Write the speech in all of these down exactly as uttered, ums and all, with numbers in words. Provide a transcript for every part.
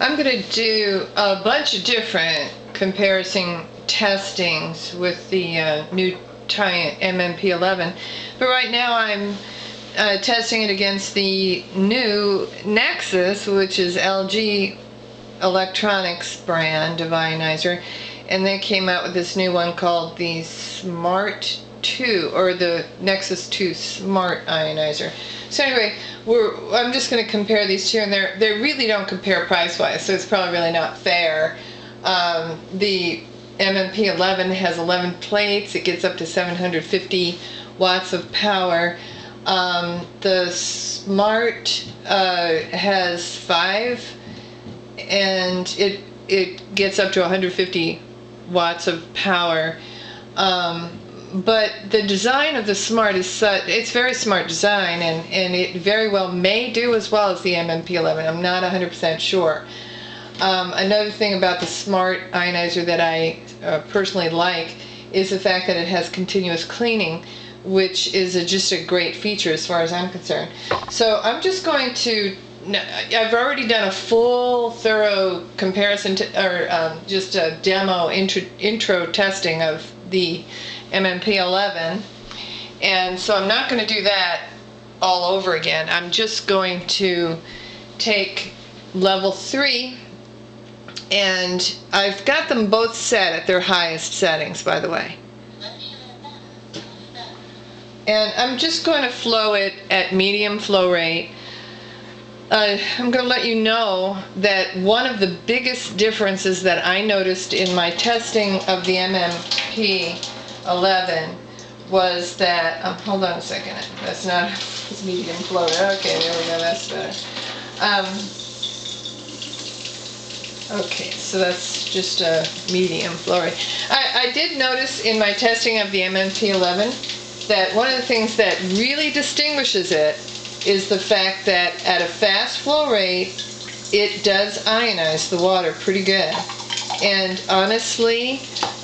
I'm going to do a bunch of different comparison testings with the uh, new Tyent M M P eleven, but right now I'm uh, testing it against the new Nexus, which is L G Electronics brand of ionizer, and they came out with this new one called the Smart two, or the Nexus two Smart Ionizer. So anyway, we're, I'm just going to compare these two, and they they really don't compare price-wise, so it's probably really not fair. Um, the M M P eleven has eleven plates. It gets up to seven hundred fifty watts of power. Um, the Smart uh, has five, and it it gets up to one hundred fifty watts of power. Um, But the design of the Smart is such, it's very smart design, and, and it very well may do as well as the M M P eleven. I'm not one hundred percent sure. Um, another thing about the Smart Ionizer that I uh, personally like is the fact that it has continuous cleaning, which is a, just a great feature as far as I'm concerned. So I'm just going to, I've already done a full, thorough comparison, to, or um, just a demo intro, intro testing of the M M P eleven, and so I'm not going to do that all over again. I'm just going to take level three, and I've got them both set at their highest settings, by the way, and I'm just going to flow it at medium flow rate. Uh, I'm going to let you know that one of the biggest differences that I noticed in my testing of the M M P eleven was that, um, hold on a second, that's not medium flow rate. Okay, there we go, that's better. Um, okay, so that's just a medium flow rate. I, I did notice in my testing of the M M P eleven that one of the things that really distinguishes it is the fact that at a fast flow rate, it does ionize the water pretty good. And honestly,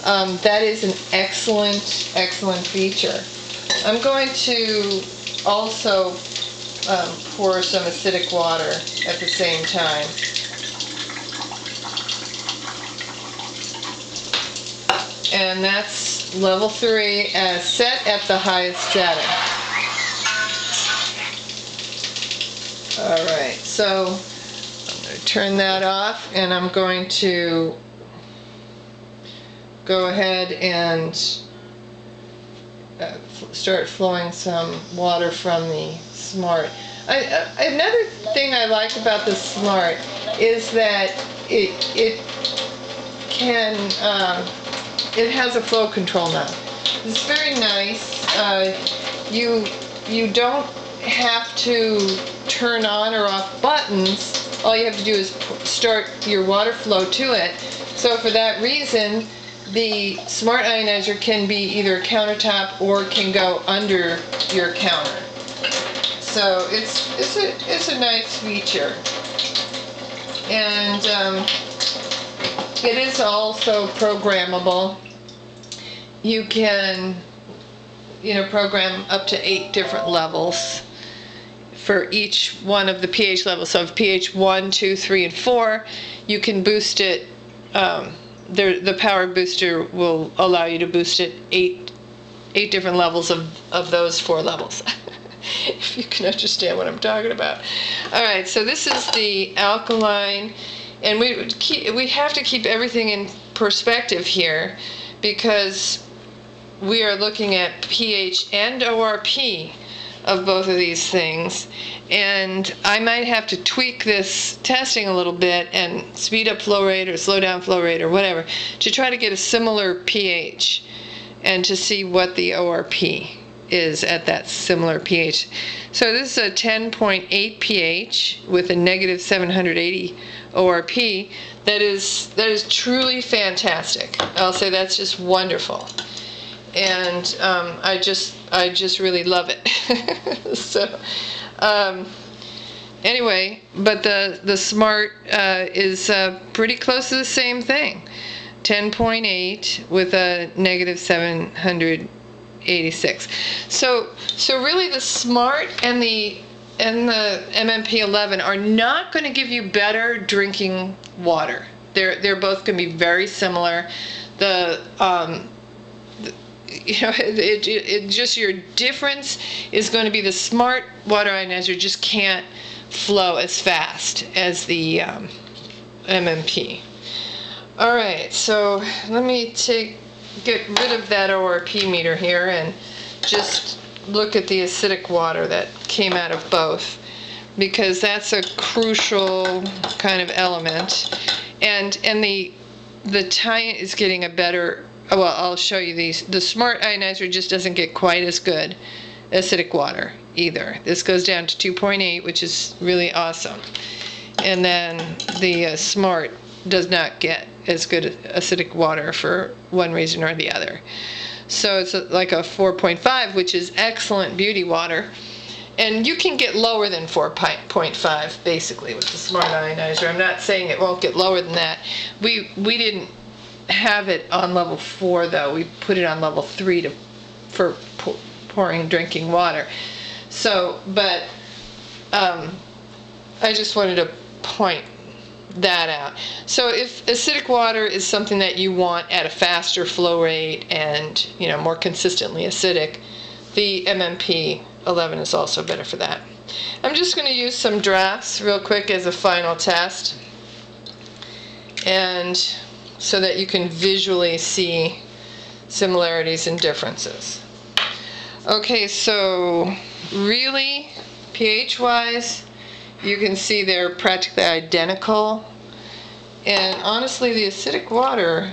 um, that is an excellent, excellent feature. I'm going to also um, pour some acidic water at the same time. And that's level three, uh, set at the highest setting. Alright, so I'm going to turn that off, and I'm going to go ahead and uh, start flowing some water from the Smart. I, uh, another thing I like about the Smart is that it, it can, um, it has a flow control knob. It's very nice. Uh, you, you don't have to turn on or off buttons. All you have to do is start your water flow to it. So for that reason, the Smart Ionizer can be either a countertop or can go under your counter. So it's it's a it's a nice feature, and um, it is also programmable. You can you know program up to eight different levels for each one of the pH levels. So of pH one, two, three, and four, you can boost it. Um, the, the power booster will allow you to boost it eight, eight different levels of, of those four levels, if you can understand what I'm talking about. All right, so this is the alkaline, and we, keep, we have to keep everything in perspective here, because we are looking at pH and O R P of both of these things, and I might have to tweak this testing a little bit and speed up flow rate or slow down flow rate or whatever to try to get a similar pH and to see what the O R P is at that similar pH. So this is a ten point eight pH with a negative seven hundred eighty O R P. That is, that is truly fantastic. I'll say that's just wonderful. And um, I just I just really love it. So um, anyway, but the the Smart uh, is uh, pretty close to the same thing, ten point eight with a negative seven hundred eighty-six. So so really, the Smart and the and the M M P eleven are not going to give you better drinking water. They're, they're both going to be very similar. The, um, the you know, it, it, it just, your difference is going to be the Smart water ionizer just can't flow as fast as the um, M M P. All right, so let me take get rid of that O R P meter here and just look at the acidic water that came out of both, because that's a crucial kind of element. And and the the Tyent is getting a better, well, I'll show you these. The Smart ionizer just doesn't get quite as good acidic water either. This goes down to two point eight, which is really awesome. And then the uh, Smart does not get as good acidic water for one reason or the other. So it's like a four point five, which is excellent beauty water. And you can get lower than four point five, basically, with the Smart ionizer. I'm not saying it won't get lower than that. We, we didn't have it on level four, though. We put it on level three to, for pour, pouring drinking water. So, but um, I just wanted to point that out. So if acidic water is something that you want at a faster flow rate and, you know, more consistently acidic, the M M P eleven is also better for that. I'm just going to use some drafts real quick as a final test, and so that you can visually see similarities and differences. Okay, so really, pH-wise, you can see they're practically identical. And honestly, the acidic water